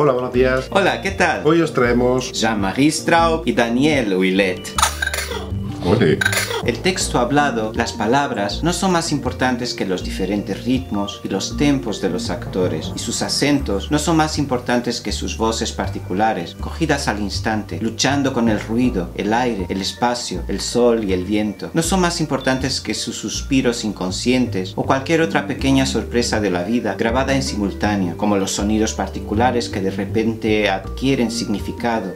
Hola, buenos días. Hola, ¿qué tal? Hoy os traemos Jean-Marie Straub y Danièle Huillet. Ole. El texto hablado, las palabras, no son más importantes que los diferentes ritmos y los tempos de los actores, y sus acentos no son más importantes que sus voces particulares, cogidas al instante, luchando con el ruido, el aire, el espacio, el sol y el viento. No son más importantes que sus suspiros inconscientes o cualquier otra pequeña sorpresa de la vida grabada en simultáneo, como los sonidos particulares que de repente adquieren significado.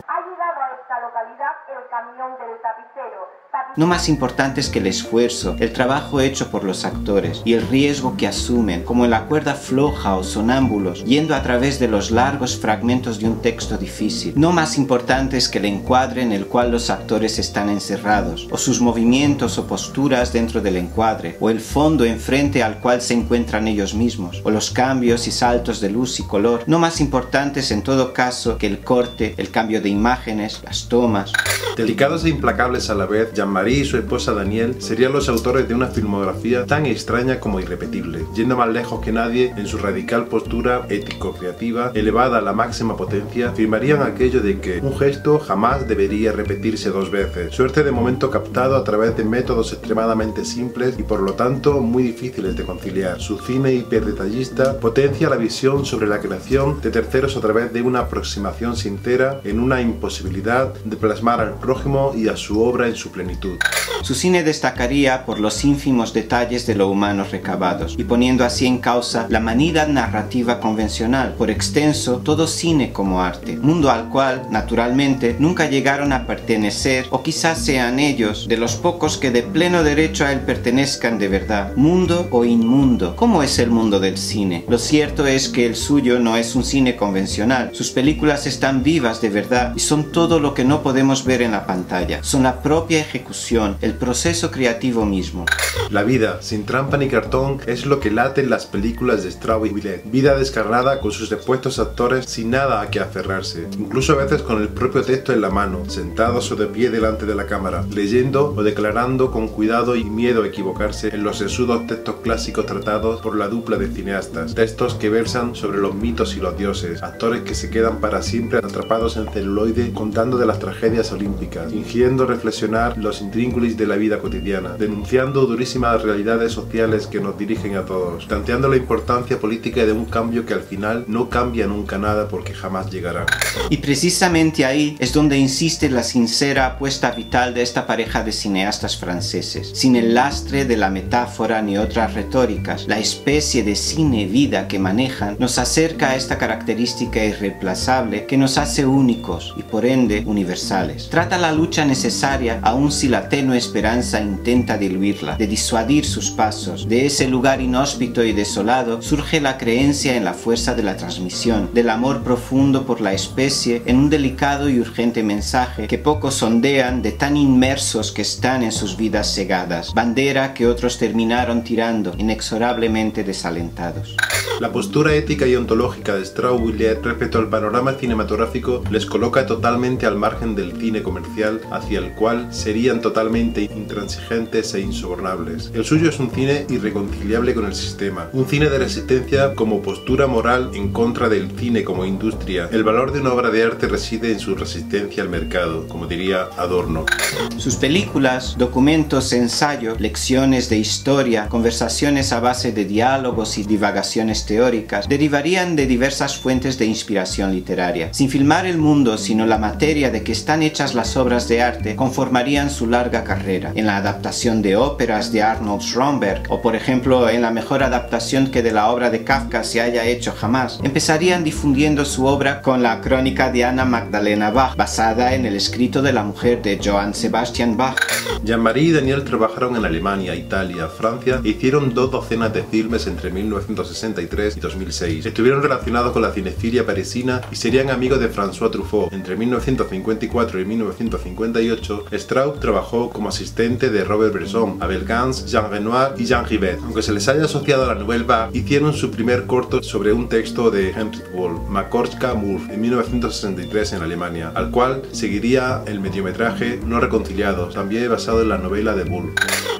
No más importantes que el esfuerzo, el trabajo hecho por los actores y el riesgo que asumen, como en la cuerda floja o sonámbulos, yendo a través de los largos fragmentos de un texto difícil. No más importantes que el encuadre en el cual los actores están encerrados, o sus movimientos o posturas dentro del encuadre, o el fondo enfrente al cual se encuentran ellos mismos, o los cambios y saltos de luz y color. No más importantes en todo caso que el corte, el cambio de imágenes, las tomas. Delicados e implacables a la vez, Jean-Marie y su esposa Danièle serían los autores de una filmografía tan extraña como irrepetible, yendo más lejos que nadie en su radical postura ético-creativa, elevada a la máxima potencia, firmarían aquello de que un gesto jamás debería repetirse dos veces, suerte de momento captado a través de métodos extremadamente simples y por lo tanto muy difíciles de conciliar. Su cine hiperdetallista potencia la visión sobre la creación de terceros a través de una aproximación sincera en una imposibilidad de plasmar al prójimo y a su obra en su plenitud. Su cine destacaría por los ínfimos detalles de lo humano recabados, y poniendo así en causa la manida narrativa convencional, por extenso, todo cine como arte, mundo al cual, naturalmente, nunca llegaron a pertenecer, o quizás sean ellos, de los pocos que de pleno derecho a él pertenezcan de verdad, mundo o inmundo. ¿Cómo es el mundo del cine? Lo cierto es que el suyo no es un cine convencional, sus películas están vivas de verdad, y son todo lo que no podemos ver en la pantalla, son la propia ejecución, el proceso creativo mismo. La vida, sin trampa ni cartón, es lo que late en las películas de Straub y Huillet. Vida descarnada con sus depuestos actores sin nada a que aferrarse, incluso a veces con el propio texto en la mano, sentados o de pie delante de la cámara, leyendo o declarando con cuidado y miedo a equivocarse en los sesudos textos clásicos tratados por la dupla de cineastas, textos que versan sobre los mitos y los dioses, actores que se quedan para siempre atrapados en celuloide contando de las tragedias olímpicas, fingiendo reflexionar los intríngulis de la vida cotidiana, denunciando durísimas realidades sociales que nos dirigen a todos, tanteando la importancia política de un cambio que al final no cambia nunca nada porque jamás llegará. Y precisamente ahí es donde insiste la sincera apuesta vital de esta pareja de cineastas franceses, sin el lastre de la metáfora ni otras retóricas. La especie de cine-vida que manejan nos acerca a esta característica irreemplazable que nos hace únicos y por ende universales. Trata la lucha necesaria a aun si la tenue esperanza intenta diluirla, de disuadir sus pasos. De ese lugar inhóspito y desolado surge la creencia en la fuerza de la transmisión, del amor profundo por la especie en un delicado y urgente mensaje que pocos sondean de tan inmersos que están en sus vidas cegadas, bandera que otros terminaron tirando, inexorablemente desalentados. La postura ética y ontológica de Straub-Huillet respecto al panorama cinematográfico les coloca totalmente al margen del cine comercial hacia el cual se serían totalmente intransigentes e insobornables. El suyo es un cine irreconciliable con el sistema, un cine de resistencia como postura moral en contra del cine como industria. El valor de una obra de arte reside en su resistencia al mercado, como diría Adorno. Sus películas, documentos, ensayos, lecciones de historia, conversaciones a base de diálogos y divagaciones teóricas, derivarían de diversas fuentes de inspiración literaria. Sin filmar el mundo, sino la materia de que están hechas las obras de arte, conformarían su larga carrera, en la adaptación de óperas de Arnold Schönberg o por ejemplo en la mejor adaptación que de la obra de Kafka se haya hecho jamás. Empezarían difundiendo su obra con la crónica de Anna Magdalena Bach, basada en el escrito de la mujer de Johann Sebastian Bach. Jean-Marie y Danièle trabajaron en Alemania, Italia, Francia e hicieron 2 docenas de filmes entre 1963 y 2006. Estuvieron relacionados con la cinefilia parisina y serían amigos de François Truffaut. Entre 1954 y 1958, Straub trabajó como asistente de Robert Bresson, Abel Gance, Jean Renoir y Jean Rivet. Aunque se les haya asociado a la Nouvelle Vague, hicieron su primer corto sobre un texto de Heinrich Böll, Machorka-Muff, en 1963 en Alemania, al cual seguiría el mediometraje No Reconciliados, también basado en la novela de Böll.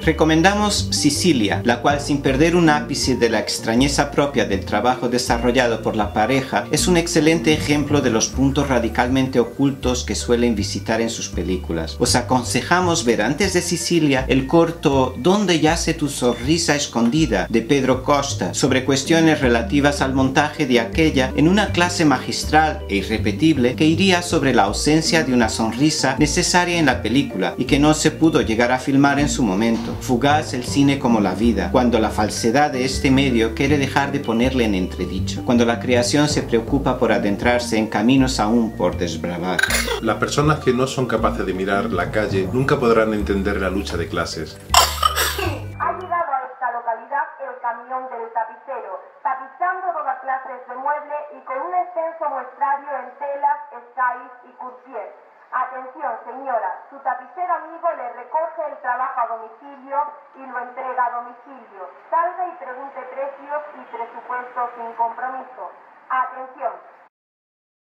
Recomendamos Sicilia, la cual, sin perder un ápice de la extrañeza propia del trabajo desarrollado por la pareja, es un excelente ejemplo de los puntos radicalmente ocultos que suelen visitar en sus películas. Os aconsejamos ver antes de Sicilia el corto ¿Dónde yace tu sonrisa escondida?, de Pedro Costa, sobre cuestiones relativas al montaje de aquella, en una clase magistral e irrepetible que iría sobre la ausencia de una sonrisa necesaria en la película y que no se pudo llegar a filmar en su momento. Fugaz el cine como la vida, cuando la falsedad de este medio quiere dejar de ponerle en entredicho, cuando la creación se preocupa por adentrarse en caminos aún por desbravar. Las personas que no son capaces de mirar la calle nunca podrán entender la lucha de clases. De mueble y con un extenso muestrario en telas, estáis y courtier. Atención, señora, su tapicero amigo le recoge el trabajo a domicilio y lo entrega a domicilio. Salga y pregunte precios y presupuestos sin compromiso. Atención,